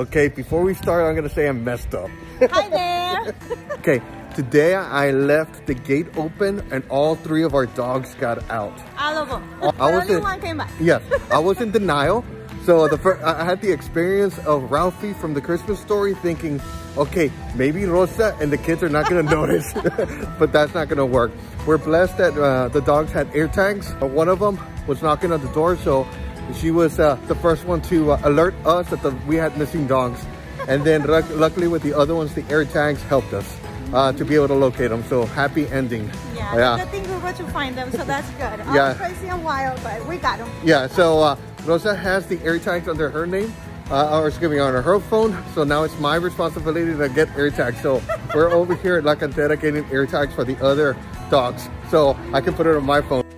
Okay, before we start, I'm gonna say I messed up. Hi there. Okay, today I left the gate open and all three of our dogs got out. All of them. Only one came back. Yes, I was in denial. So I had the experience of Ralphie from The Christmas Story thinking, okay, maybe Rosa and the kids are not going to notice, but that's not going to work. We're blessed that the dogs had air tags. One of them was knocking on the door, so she was the first one to alert us that we had missing dogs. And then luckily with the other ones, the air tags helped us to be able to locate them. So happy ending. Yeah, good thing we were to find them, so that's good. Yeah. All crazy and wild, but we got them. Yeah, so... Rosa has the air tags under her name, or excuse me, under her phone. So now it's my responsibility to get air tags. So we're over here at La Cantera getting air tags for the other dogs. So I can put it on my phone.